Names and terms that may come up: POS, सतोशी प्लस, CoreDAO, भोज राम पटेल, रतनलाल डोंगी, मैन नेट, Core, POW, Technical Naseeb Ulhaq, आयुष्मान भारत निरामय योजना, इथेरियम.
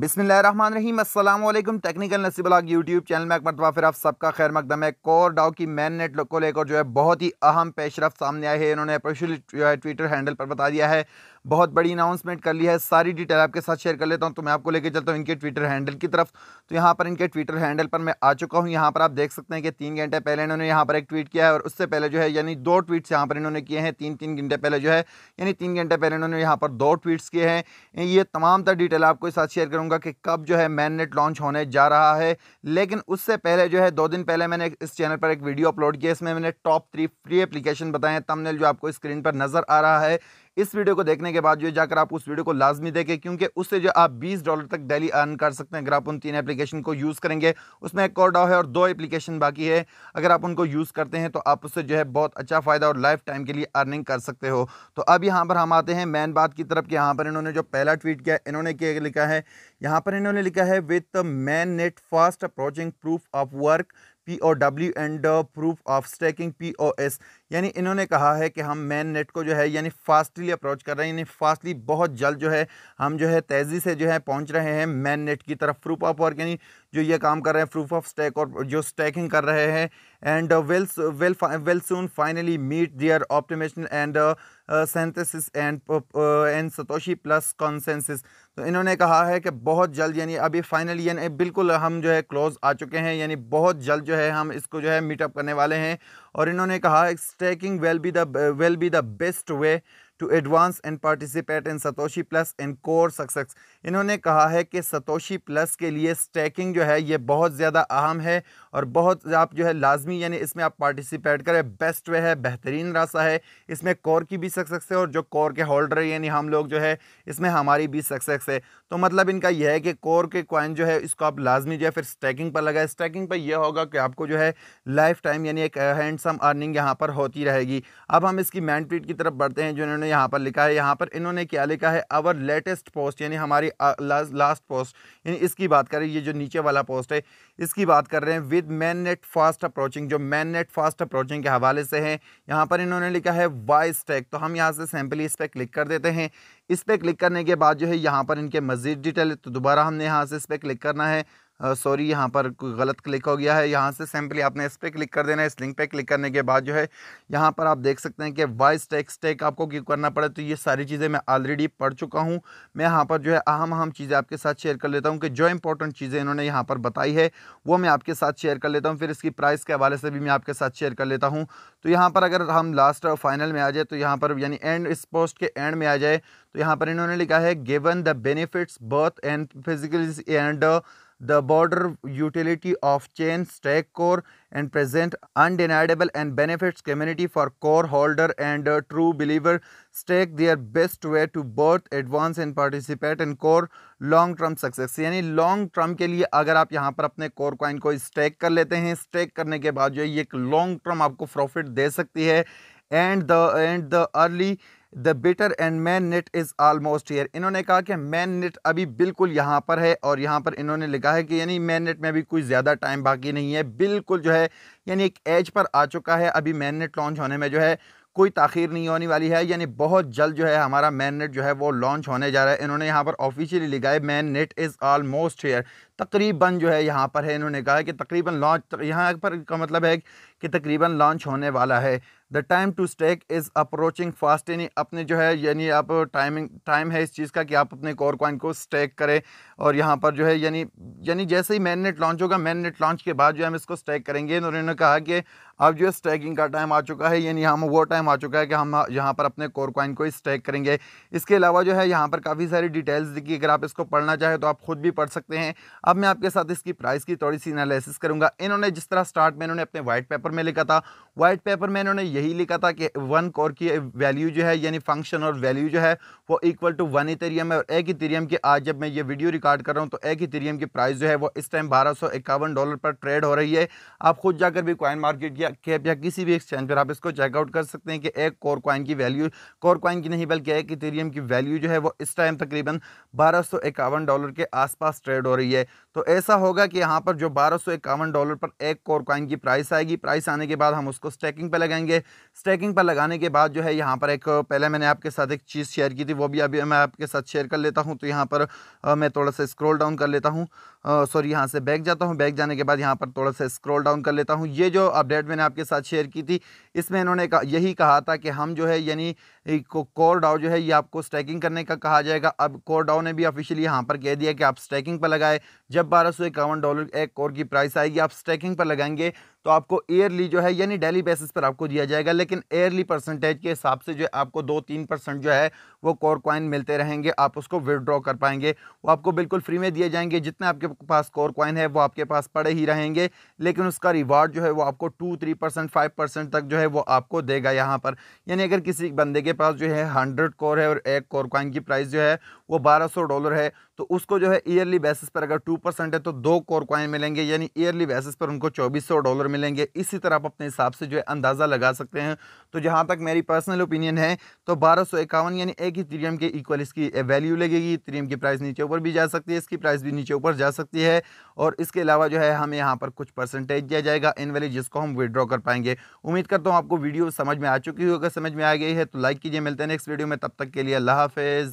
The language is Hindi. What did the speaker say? बिस्मिल्लाहिर्रहमानिर्रहीम अस्सलाम वालेकुम। टेक्निकल नसीब ब्लॉग यूट्यूब चैनल में एक मरतबा फिर आप सबका खैर मकदम है। कोरडाओ की मेन नेट को लेकर जो है बहुत ही अहम पेशरफ सामने आए हैं। इन्होंने ऑफिशियल जो है ट्विटर हैंडल पर बता दिया है, बहुत बड़ी अनाउंसमेंट कर ली है। सारी डिटेल आपके साथ शेयर कर लेता हूं, तो मैं आपको लेकर चलता हूं इनके ट्विटर हैंडल की तरफ। तो यहाँ पर इनके ट्विटर हैंडल पर मैं आ चुका हूँ। यहाँ पर आप देख सकते हैं कि 3 घंटे पहले इन्होंने यहाँ पर एक ट्वीट किया है और उससे पहले जो है यानी 2 ट्वीट्स यहाँ पर इन्होंने किए हैं। 3 घंटे पहले जो है यानी 3 घंटे पहले इन्होंने यहाँ पर 2 ट्वीट्स किए हैं। ये तमाम तर डिटेल आपको साथ शेयर करूँगा कि कब जो है मैननेट लॉन्च होने जा रहा है। लेकिन उससे पहले जो है 2 दिन पहले मैंने इस चैनल पर एक वीडियो अपलोड किया, इसमें मैंने टॉप 3 फ्री एप्लीकेशन बताए हैं। थंबनेल जो आपको स्क्रीन पर नज़र आ रहा है, इस वीडियो को देखने के बाद जो जाकर आप उस वीडियो को लाजमी देखें, क्योंकि उससे जो आप $20 तक डेली अर्न कर सकते हैं अगर आप उन 3 एप्लीकेशन को यूज़ करेंगे। उसमें एक कोरडाओ है और 2 एप्लीकेशन बाकी है। अगर आप उनको यूज़ करते हैं तो आप उससे जो है बहुत अच्छा फ़ायदा और लाइफ टाइम के लिए अर्निंग कर सकते हो। तो अब यहाँ पर हम आते हैं मेन बात की तरफ कि यहाँ पर इन्होंने जो पहला ट्वीट किया इन्होंने लिखा है, यहाँ पर इन्होंने लिखा है with मैन नेट fast approaching proof of work POW and proof of staking POS। यानी इन्होंने कहा है कि हम मैन नेट को जो है यानी फास्टली अप्रोच कर रहे हैं, यानी फास्टली बहुत जल्द जो है हम जो है तेज़ी से जो है पहुंच रहे हैं मैन नेट की तरफ। प्रूफ ऑफ वर्क यानी जो ये काम कर रहे हैं, प्रूफ ऑफ स्टेक और जो स्टेकिंग कर रहे हैं। And will soon finally meet their optimisation and synthesis and सतोशी प्लस consensus. तो इन्होंने कहा है कि बहुत जल्द यानी अभी फाइनली यानी बिल्कुल हम जो है क्लोज आ चुके हैं, यानी बहुत जल्द जो है हम इसको जो है मीटअप करने वाले हैं। और इन्होंने कहा staking will be the best way to advance and participate in सतोशी प्लस and core success. इन्होंने कहा है कि सतोशी प्लस के लिए स्टेकिंग जो है ये बहुत ज़्यादा अहम है और बहुत आप जो है लाजमी यानी इसमें आप पार्टिसिपेट करें। बेस्ट वे है, बेहतरीन रास्ता है। इसमें कोर की भी सक्सेस है और जो कोर के होल्डर यानी हम लोग जो है इसमें हमारी भी सक्सेस है। तो मतलब इनका यह है कि कोर के कॉइन जो है इसको आप लाजमी जो है फिर स्टेकिंग पर लगाए। स्टेकिंग पर यह होगा कि आपको जो है लाइफ टाइम यानी एक हैंडसम अर्निंग यहाँ पर होती रहेगी। अब हम इसकी मेन ट्वीट की तरफ बढ़ते हैं जो इन्होंने यहाँ पर लिखा है। यहाँ पर इन्होंने क्या लिखा है, आवर लेटेस्ट पोस्ट यानी हमारी लास्ट पोस्ट यानी इसकी बात करें, ये जो नीचे वाला पोस्ट है इसकी बात कर रहे हैं। With मैन नेट fast approaching, जो मैन नेट फास्ट अप्रोचिंग के हवाले से है। यहाँ पर इन्होंने लिखा है वाई स्टेक, तो हम यहाँ से सैम्पली इस पर क्लिक कर देते हैं। इस पर क्लिक करने के बाद जो है यहाँ पर इनके मज़ीद डिटेल, तो दोबारा हमने यहाँ से इस पर क्लिक करना है। सॉरी यहाँ पर गलत क्लिक हो गया है। यहाँ से सिंपली आपने इस पर क्लिक कर देना है। इस लिंक पे क्लिक करने के बाद जो है यहाँ पर आप देख सकते हैं कि वाई स्टेक आपको क्यों करना पड़े। तो ये सारी चीज़ें मैं ऑलरेडी पढ़ चुका हूँ। मैं यहाँ पर जो है अहम चीज़ें आपके साथ शेयर कर लेता हूँ कि जो इंपॉर्टेंट चीज़ें इन्होंने यहाँ पर बताई है वो मैं आपके साथ शेयर कर लेता हूँ। फिर इसकी प्राइस के हवाले से भी मैं आपके साथ शेयर कर लेता हूँ। तो यहाँ पर अगर हम लास्ट और फाइनल में आ जाए, तो यहाँ पर यानी एंड इस पोस्ट के एंड में आ जाए, तो यहाँ पर इन्होंने लिखा है given the benefits birth and physical and the border utility of chain stack core and present undeniable and benefits community for core holder and true believer stake their best way to both advance and participate in core long term success। यानी long term के लिए अगर आप यहाँ पर अपने core coin को stake कर लेते हैं, stake करने के बाद जो है ये एक long term आपको profit दे सकती है। and the early the better and मैन नेट is almost here. इन्होंने कहा कि मैन नेट अभी बिल्कुल यहाँ पर है और यहाँ पर इन्होंने लिखा है कि यानी मैन नेट में अभी कोई ज़्यादा टाइम बाकी नहीं है, बिल्कुल जो है यानी एक एज पर आ चुका है। अभी मैन नेट लॉन्च होने में जो है कोई ताख़ीर नहीं होने वाली है, यानी बहुत जल्द जो है हमारा मैन नेट जो है वो लॉन्च होने जा रहा है। इन्होंने यहाँ पर ऑफिशियली लिखा है मैन नेट is almost here, तकरीबन जो है यहाँ पर है। इन्होंने कहा कि तकरीबन लॉन्च यहाँ पर का मतलब है कि तकरीबन लॉन्च होने वाला है। The time to stake is approaching fast, यानी अपने जो है यानी आप टाइम है इस चीज़ का कि आप अपने कोर कॉइन को स्टेक करें। और यहाँ पर जो है यानी जैसे ही मैन नेट लॉन्च होगा, मैन नेट लॉन्च के बाद जो है हम इसको स्टेक करेंगे। उन्होंने कहा कि अब जो स्टेकिंग का टाइम आ चुका है, यानी हम वो टाइम आ चुका है कि हम यहाँ पर अपने कोर कॉइन को स्टेक करेंगे। इसके अलावा जो है यहाँ पर काफ़ी सारी डिटेल्स की, अगर आप इसको पढ़ना चाहें तो आप खुद भी पढ़ सकते हैं। अब मैं आपके साथ इसकी प्राइस की थोड़ी सी एनालिसिस करूंगा। इन्होंने जिस तरह स्टार्ट में इन्होंने अपने वाइट पेपर में लिखा था, वाइट पेपर में इन्होंने यही लिखा था कि 1 कोर की वैल्यू जो है यानी फंक्शन और वैल्यू जो है वो इक्वल टू 1 इथेरियम है। और 1 इथेरियम की आज जब मैं ये वीडियो रिकॉर्ड कर रहा हूँ तो 1 इथेरियम की प्राइस जो है वो इस टाइम $1251 पर ट्रेड हो रही है। आप खुद जाकर भी कॉइन मार्केट कैप या किसी भी एक्सचेंज पर आप इसको चेकआउट कर सकते हैं कि एक कोर कॉइन की वैल्यू, कोर कॉइन की नहीं बल्कि एक इथेरियम की वैल्यू जो है वो इस टाइम तकरीबन $1251 के आसपास ट्रेड हो रही है। तो ऐसा होगा कि यहाँ पर जो $1251 पर एक कोर कॉइन की प्राइस आएगी, प्राइस आने के बाद हम उसको स्टेकिंग पर लगाएंगे। स्टेकिंग पर लगाने के बाद जो है यहाँ पर एक पहले मैंने आपके साथ एक चीज़ शेयर की थी, वो भी अभी मैं आपके साथ शेयर कर लेता हूँ। तो यहाँ पर मैं थोड़ा सा स्क्रॉल डाउन कर लेता हूँ, सॉरी यहाँ से बैक जाता हूँ, बैक जाने के बाद यहाँ पर थोड़ा सा स्क्रॉल डाउन कर लेता हूँ। ये जो अपडेट मैंने आपके साथ शेयर की थी इसमें इन्होंने यही कहा था कि हम जो है यानी CoreDAO जो है ये आपको स्टैकिंग करने का कहा जाएगा। अब CoreDAO ने भी ऑफिशियली यहाँ पर कह दिया कि आप स्टैकिंग पर लगाए, जब $1251 एक कोर की प्राइस आएगी आप स्टैकिंग पर लगाएंगे तो आपको ईयरली जो है यानी डेली बेसिस पर आपको दिया जाएगा, लेकिन ईयरली परसेंटेज के हिसाब से जो है आपको 2-3% जो है वो कोर कॉइन मिलते रहेंगे, आप उसको विदड्रॉ कर पाएंगे। वो आपको बिल्कुल फ्री में दिए जाएंगे, जितने आपके पास कोर कॉइन है वो आपके पास पड़े ही रहेंगे, लेकिन उसका रिवार्ड जो है वो आपको 2-3%, 5% तक जो है वो आपको देगा यहाँ पर। यानी अगर किसी बंदे के पास जो है 100 कोर है और एक कोर कॉइन की प्राइस जो है वो $1200 है, तो उसको जो है ईयरली बेसिस पर अगर 2% है तो 2 कोर कॉइन मिलेंगे, यानी ईयरली बेसिस पर उनको $2400 मिलेंगे। इसी तरह आप अपने हिसाब से जो है अंदाज़ा लगा सकते हैं। तो जहाँ तक मेरी पर्सनल ओपिनियन है तो 1251 यानी एक ही इथेरियम के इक्वल इसकी वैल्यू लगेगी। इथेरियम की प्राइस नीचे ऊपर भी जा सकती है, इसकी प्राइस भी नीचे ऊपर जा सकती है, और इसके अलावा जो है हमें यहाँ पर कुछ परसेंटेज दिया जाएगा इनवैली जिसको हम विदड्रॉ कर पाएंगे। उम्मीद करता हूँ आपको वीडियो समझ में आ चुकी होगी, अगर समझ में आ गई है तो लाइक कीजिए। मिलते हैं नेक्स्ट वीडियो में, तब तक के लिए अल्लाह हाफिज़।